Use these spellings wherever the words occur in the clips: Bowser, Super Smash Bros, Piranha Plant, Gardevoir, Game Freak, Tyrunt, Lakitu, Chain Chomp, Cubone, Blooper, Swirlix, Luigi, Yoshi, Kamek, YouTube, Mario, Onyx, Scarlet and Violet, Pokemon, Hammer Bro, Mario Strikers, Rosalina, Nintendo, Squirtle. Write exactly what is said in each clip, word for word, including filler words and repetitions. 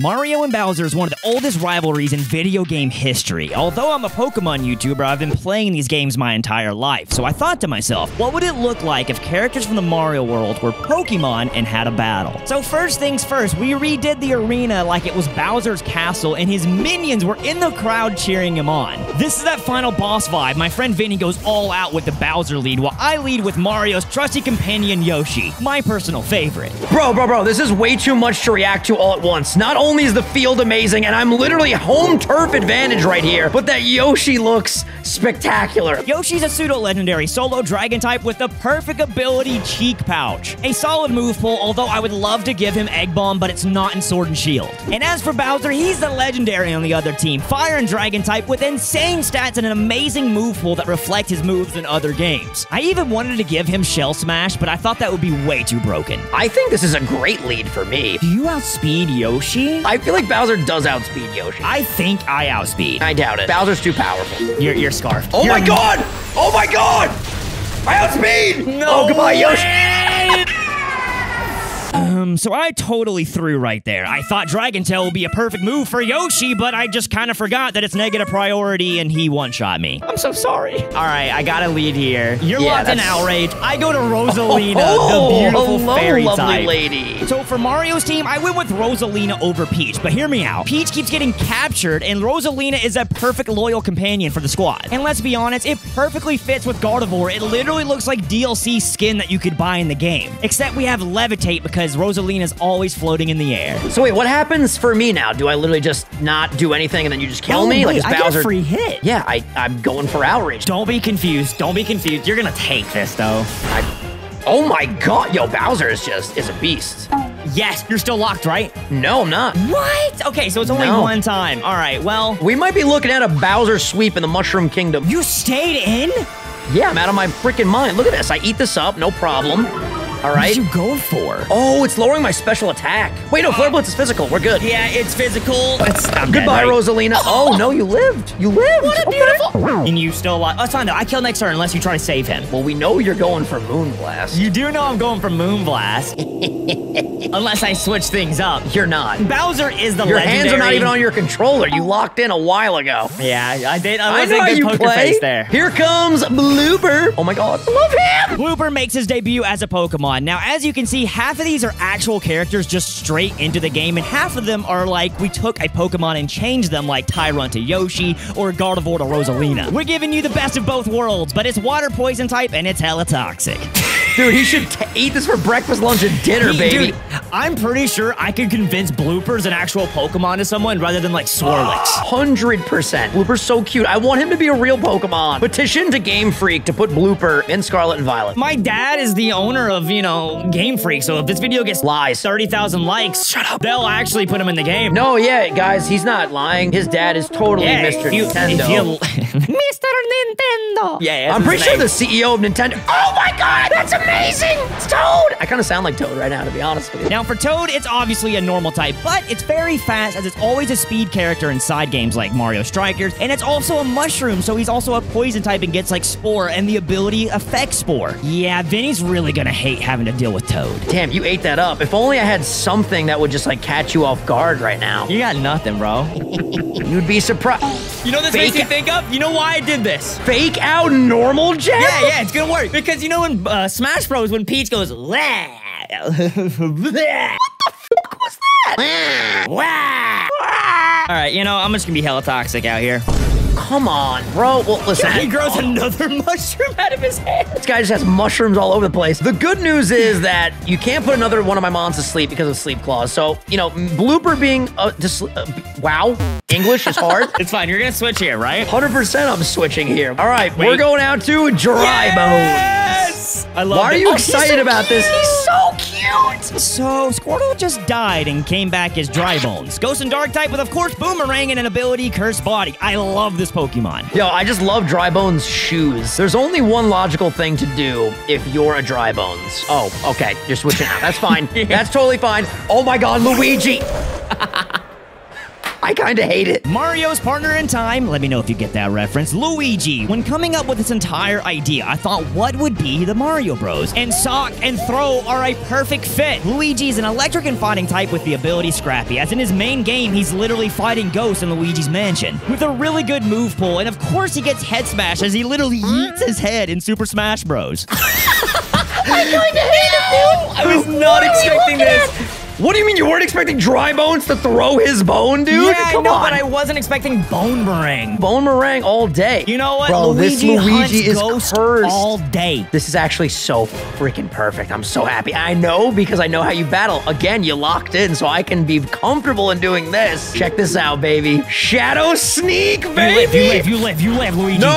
Mario and Bowser is one of the oldest rivalries in video game history. Although I'm a Pokemon YouTuber, I've been playing these games my entire life, so I thought to myself, what would it look like if characters from the Mario world were Pokemon and had a battle? So first things first, we redid the arena like it was Bowser's castle, and his minions were in the crowd cheering him on. This is that final boss vibe. My friend Vinny goes all out with the Bowser lead, while I lead with Mario's trusty companion Yoshi, my personal favorite. Bro, bro, bro, this is way too much to react to all at once. Not only Only is the field amazing, and I'm literally home turf advantage right here, but that Yoshi looks spectacular. Yoshi's a pseudo-legendary solo dragon type with the perfect ability Cheek Pouch. A solid move pull, although I would love to give him Egg Bomb, but it's not in Sword and Shield. And as for Bowser, he's the legendary on the other team, fire and dragon type with insane stats and an amazing move pool that reflect his moves in other games. I even wanted to give him Shell Smash, but I thought that would be way too broken. I think this is a great lead for me. Do you outspeed Yoshi? I feel like Bowser does outspeed Yoshi. I think I outspeed. I doubt it. Bowser's too powerful. You're, you're scarfed. Oh you're my god! Oh my god! I outspeed! No oh, goodbye, Yoshi! Um, so I totally threw right there. I thought Dragon Tail would be a perfect move for Yoshi, but I just kind of forgot that it's negative priority and he one-shot me. I'm so sorry. All right, I got a lead here. You're yeah, locked in outrage. I go to Rosalina, oh, the beautiful hello, fairy lovely type. Lady. So for Mario's team, I went with Rosalina over Peach, but hear me out. Peach keeps getting captured, and Rosalina is a perfect loyal companion for the squad. And let's be honest, it perfectly fits with Gardevoir. It literally looks like D L C skin that you could buy in the game, except we have Levitate because Rosalina's always floating in the air. So wait, what happens for me now? Do I literally just not do anything and then you just kill oh, me? Wait, like, is Bowser... I get a free hit. Yeah, I, I'm going for outrage. Don't be confused. Don't be confused. You're going to take this, though. I... Oh, my God. Yo, Bowser is just is a beast. Yes, you're still locked, right? No, I'm not. What? Okay, so it's only no. one time. All right, well... We might be looking at a Bowser sweep in the Mushroom Kingdom. You stayed in? Yeah, I'm out of my freaking mind. Look at this. I eat this up, no problem. All right. What did you go for? Oh, it's lowering my special attack. Wait, no, Flare Blitz is physical. We're good. Yeah, it's physical. It's, I'm Goodbye, dead, right? Rosalina. Oh, no, you lived. You lived. What a beautiful. Okay. And you still alive. Oh, it's fine, though. I kill next turn unless you try to save him. Well, we know you're going for Moonblast. You do know I'm going for Moonblast. Unless I switch things up. You're not. Bowser is the legendary. Your hands are not even on your controller. You locked in a while ago. Yeah, I did. I, I know how you play. There. Here comes Blooper. Oh, my God. I love him. Blooper makes his debut as a Pokemon. Now, as you can see, half of these are actual characters just straight into the game, and half of them are like, we took a Pokemon and changed them, like Tyrunt to Yoshi or Gardevoir to Rosalina. We're giving you the best of both worlds, but it's water poison type, and it's hella toxic. Dude, he should t eat this for breakfast, lunch, and dinner, he, baby. Dude, I'm pretty sure I could convince Blooper's an actual Pokemon to someone rather than, like, Swirlix. one hundred percent. Blooper's so cute. I want him to be a real Pokemon. Petition to Game Freak to put Blooper in Scarlet and Violet. My dad is the owner of, you know, Game Freak, so if this video gets lies, thirty thousand likes, shut up, they'll actually put him in the game. No, yeah, guys, he's not lying. His dad is totally yeah, Mister You, Nintendo. You, Mister Nintendo. Yeah, I'm pretty sure the C E O of Nintendo. Oh, my God, that's amazing. Amazing! It's Toad! I kind of sound like Toad right now, to be honest with you. Now, for Toad, it's obviously a normal type, but it's very fast, as it's always a speed character in side games like Mario Strikers, and it's also a mushroom, so he's also a poison type and gets, like, Spore and the ability Effect Spore. Yeah, Vinny's really gonna hate having to deal with Toad. Damn, you ate that up. If only I had something that would just, like, catch you off guard right now. You got nothing, bro. You'd be surprised. You know this Fake makes me think of? You know why I did this? Fake out normal jab? Yeah, yeah, it's gonna work. Because, you know, in uh, Smash Bros, when Peach goes, what the fuck was that? All right, you know, I'm just gonna be hella toxic out here. Come on, bro. Well, listen. Yeah, he grows another mushroom out of his head. This guy just has mushrooms all over the place. The good news is that you can't put another one of my mons to sleep because of sleep claws. So, you know, Blooper being... Uh, just, uh, wow. English is hard. It's fine. You're going to switch here, right? one hundred percent I'm switching here. All right. Wait. We're going out to Dry Bones. Yes! I love it. Why are you oh, excited so about cute. This? He's so cute. So, Squirtle just died and came back as Dry Bones. Ghost and Dark type with, of course, Boomerang and an ability Cursed Body. I love this Pokemon. Yo, I just love Drybone's shoes. There's only one logical thing to do if you're a Drybones. Oh, okay. You're switching out. That's fine. Yeah. That's totally fine. Oh my God, Luigi. I I kind of hate it. Mario's partner in time. Let me know if you get that reference. Luigi. When coming up with this entire idea, I thought what would be the Mario Bros? And sock and throw are a perfect fit. Luigi's an electric and fighting type with the ability Scrappy, as in his main game, he's literally fighting ghosts in Luigi's Mansion. With a really good move pool, and of course he gets head smash as he literally yeets his head in Super Smash Bros. I kinda hate him, dude! I was not expecting this. What do you mean you weren't expecting Dry Bones to throw his bone, dude? Yeah, Come I know, on. But I wasn't expecting Bone Meringue. Bone Meringue all day. You know what? Bro, Luigi this Luigi is cursed all day. This is actually so freaking perfect. I'm so happy. I know because I know how you battle. Again, you locked in, so I can be comfortable in doing this. Check this out, baby. Shadow Sneak, baby. You live, you live, you live, you live Luigi. No!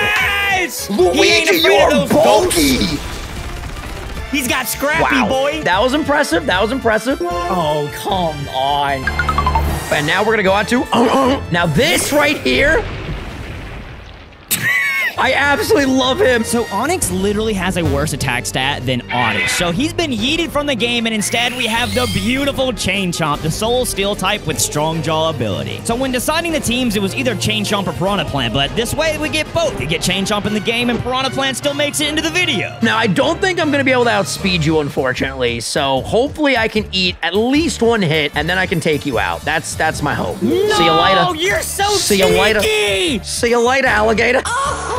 Yes! Luigi, you are bulky. Ghosts. He's got Scrappy, wow. boy. That was impressive. That was impressive. Oh, come on. And now we're going to go on to... Uh, uh, now this right here... I absolutely love him. So Onyx literally has a worse attack stat than Onyx. So he's been yeeted from the game, and instead we have the beautiful Chain Chomp, the Soul Steel type with Strong Jaw ability. So when deciding the teams, it was either Chain Chomp or Piranha Plant, but this way we get both. You get Chain Chomp in the game, and Piranha Plant still makes it into the video. Now, I don't think I'm going to be able to outspeed you, unfortunately. So hopefully I can eat at least one hit, and then I can take you out. That's that's my hope. No, See you later. You're so See cheeky. You later. See you later, alligator. Oh.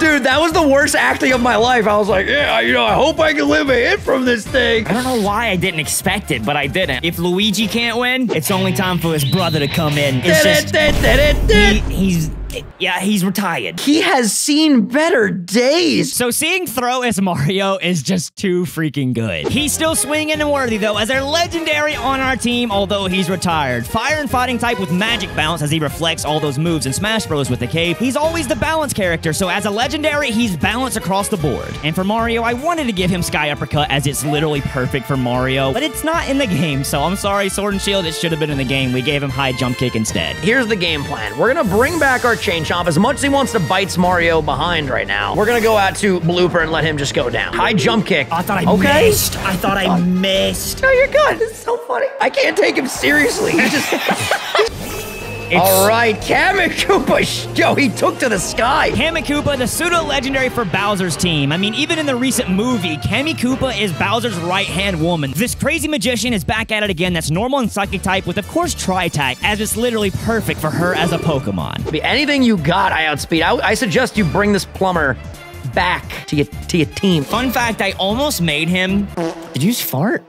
Dude, that was the worst acting of my life. I was like, yeah, you know, I hope I can live a hit from this thing. I don't know why I didn't expect it, but I didn't. If Luigi can't win, it's only time for his brother to come in. It's just, he, he's... Yeah, he's retired. He has seen better days. So seeing throw as Mario is just too freaking good. He's still swinging and worthy, though, as our legendary on our team, although he's retired. Fire and fighting type with magic bounce as he reflects all those moves in Smash Bros. With the cave. He's always the balance character, so as a legendary, he's balanced across the board. And for Mario, I wanted to give him Sky Uppercut as it's literally perfect for Mario, but it's not in the game, so I'm sorry, Sword and Shield, it should have been in the game. We gave him High Jump Kick instead. Here's the game plan. We're gonna bring back our Chain Chomp. As much as he wants to bite Mario behind right now, we're gonna go out to Blooper and let him just go down. High jump kick. I thought I okay. missed. I thought I uh, missed. No, you're good. It's so funny. I can't take him seriously. He just... It's All right, Kamek Koopa. Yo, he took to the sky. Kamek Koopa, the pseudo-legendary for Bowser's team. I mean, even in the recent movie, Kamek Koopa is Bowser's right-hand woman. This crazy magician is back at it again. That's normal and psychic type with, of course, Tri-Attack, as it's literally perfect for her as a Pokemon. Anything you got, I outspeed. I, I suggest you bring this plumber back to your, to your team. Fun fact, I almost made him... Did you just fart?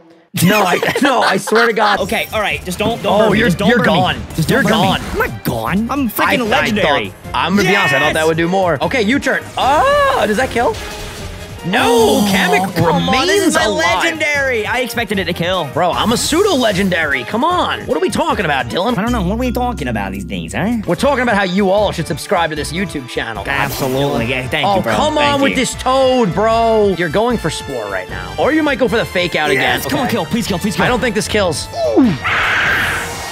no, I no, I swear to God. Okay, all right, just don't. don't oh, burn you're me. Just don't you're burn gone. Me. Just don't you're gone. Me. I'm not gone. I'm freaking I, legendary. I thought, I'm gonna yes! be honest. I thought that would do more. Okay, U-turn. Oh, does that kill? No, oh, Kamek remains on, this is my alive. Legendary. I expected it to kill. Bro, I'm a pseudo-legendary. Come on. What are we talking about, Dylan? I don't know. What are we talking about these days, huh? We're talking about how you all should subscribe to this YouTube channel. Absolutely. Yeah, thank oh, you, bro. Oh, come thank on you. With this toad, bro. You're going for Spore right now. Or you might go for the fake out yes. again. Okay. Come on, kill. Please kill. Please kill. I don't think this kills. Ooh.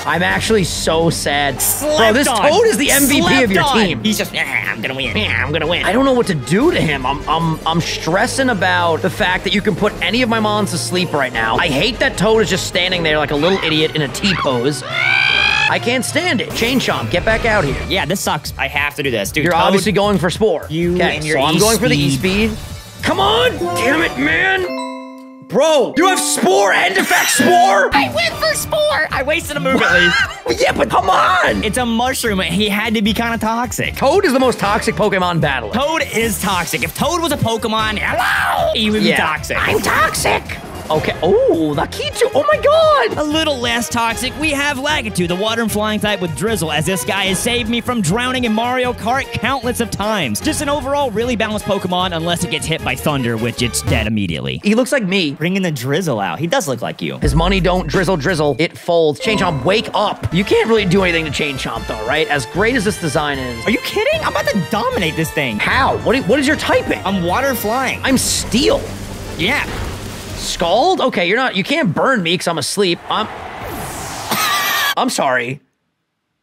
I'm actually so sad. Slept Bro, this on. Toad is the M V P Slept of your on. Team. He's just, yeah, I'm gonna win. Yeah, I'm gonna win. I don't know what to do to him. I'm, I'm, I'm stressing about the fact that you can put any of my mons to sleep right now. I hate that Toad is just standing there like a little idiot in a T-pose. I can't stand it. Chain Chomp, get back out here. Yeah, this sucks. I have to do this, dude. You're Toad, obviously going for Spore. You okay, and your so I'm going for the E-Speed. Come on! Damn it, man! Bro, you have Spore and effect Spore? I went for Spore. I wasted a move at least. Yeah, but come on. It's a mushroom. He had to be kind of toxic. Toad is the most toxic Pokemon battler. Toad is toxic. If Toad was a Pokemon, hello, he would yeah. be toxic. I'm toxic. Okay. Oh, Lakitu. Oh, my God. A little less toxic. We have Lakitu, the water and flying type with Drizzle, as this guy has saved me from drowning in Mario Kart countless of times. Just an overall really balanced Pokemon, unless it gets hit by thunder, which it's dead immediately. He looks like me. Bringing the Drizzle out. He does look like you. His money don't drizzle drizzle. It folds. Chain Chomp, wake up. You can't really do anything to Chain Chomp, though, right? As great as this design is. Are you kidding? I'm about to dominate this thing. How? What? What is your typing? I'm water flying. I'm steel. Yeah. Scald? Okay, you're not. You can't burn me because I'm asleep. I'm. I'm sorry.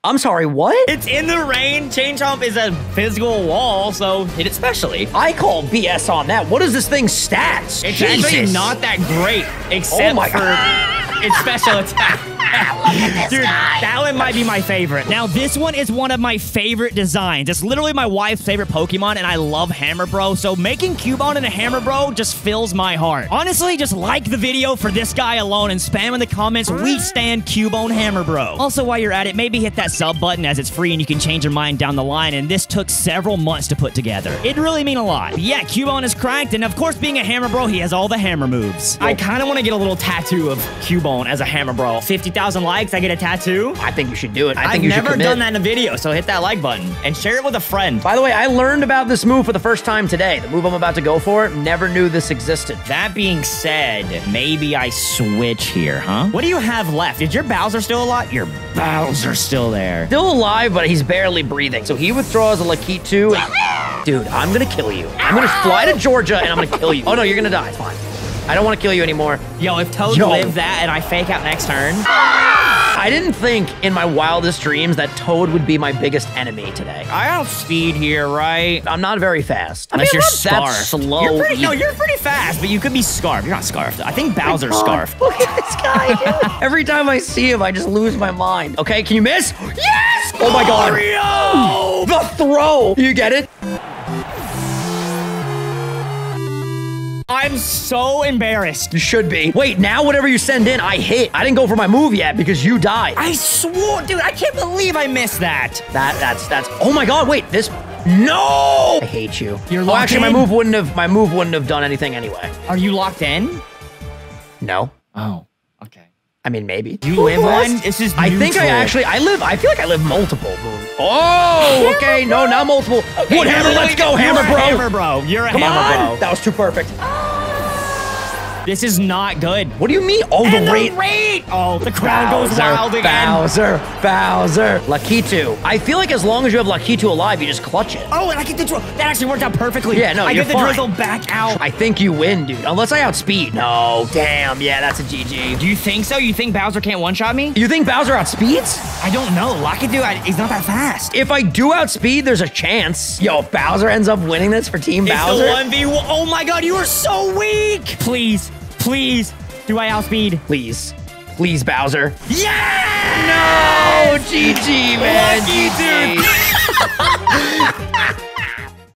I'm sorry. What? It's in the rain. Chain Chomp is a physical wall, so hit it especially. I call B S on that. What is this thing's stats? It's Jesus. Actually not that great, except oh my for God. Its special attack. Look at this Dude, guy. That It might be my favorite. Now, this one is one of my favorite designs. It's literally my wife's favorite Pokemon, and I love Hammer Bro, so making Cubone and a Hammer Bro just fills my heart. Honestly, just like the video for this guy alone and spam in the comments, we stand Cubone Hammer Bro. Also, while you're at it, maybe hit that sub button as it's free and you can change your mind down the line, and this took several months to put together. It'd really mean a lot. But yeah, Cubone is cracked, and of course, being a Hammer Bro, he has all the hammer moves. I kind of want to get a little tattoo of Cubone as a Hammer Bro. fifty thousand likes, I get a tattoo? I think you should do it. I think you should commit. I've never done that in a video, so hit that like button and share it with a friend. By the way, I learned about this move for the first time today. The move I'm about to go for, never knew this existed. That being said, maybe I switch here, huh? What do you have left? Is your Bowser still alive? Your Bowser's still there. Still alive, but he's barely breathing. So he withdraws a Lakitu. And... Dude, I'm gonna kill you. I'm gonna fly to Georgia and I'm gonna kill you. Oh no, you're gonna die. It's fine. I don't want to kill you anymore. Yo, if Toad Yo. lived that and I fake out next turn. I didn't think in my wildest dreams that Toad would be my biggest enemy today. I outspeed here, right? I'm not very fast. I Unless mean, you're scarfed. That slow. You're pretty, no, you're pretty fast, but you could be scarfed. You're not scarfed. I think Bowser's oh scarfed. Look at this guy, dude. Every time I see him, I just lose my mind. Okay, can you miss? Yes! Oh my God. Mario! The throw. You get it? I'm so embarrassed. You should be. Wait, now whatever you send in, I hit. I didn't go for my move yet because you died. I swore, dude, I can't believe I missed that. That, that's, that's, oh my God, wait, this, no! I hate you. You're locked in? Oh, actually, my move wouldn't have, my move wouldn't have done anything anyway. Are you locked in? No. Oh, okay. I mean, maybe. Do you live one? This is neutral. I think I actually, I live, I feel like I live multiple. Oh, okay, no, not multiple. Okay, Wood Hammer, let's go, Hammer Bro. Hammer Bro, you're a Hammer Bro. Come on, that was too perfect. This is not good. What do you mean? Oh, the rate. the rate. Oh, the crowd goes wild again. Bowser, Bowser. Lakitu. I feel like as long as you have Lakitu alive, you just clutch it. Oh, and I get the drill. That actually worked out perfectly. Yeah, no, I get the drizzle back out. I think you win, dude. Unless I outspeed. No, damn. Yeah, that's a G G. Do you think so? You think Bowser can't one-shot me? You think Bowser outspeeds? I don't know. Lakitu, I, he's not that fast. If I do outspeed, there's a chance. Yo, if Bowser ends up winning this for Team Bowser. It's the one v one. Oh my God, you are so weak. Please. Please, do I outspeed? Please, please, Bowser. Yeah! No, G G, man. Lucky, dude.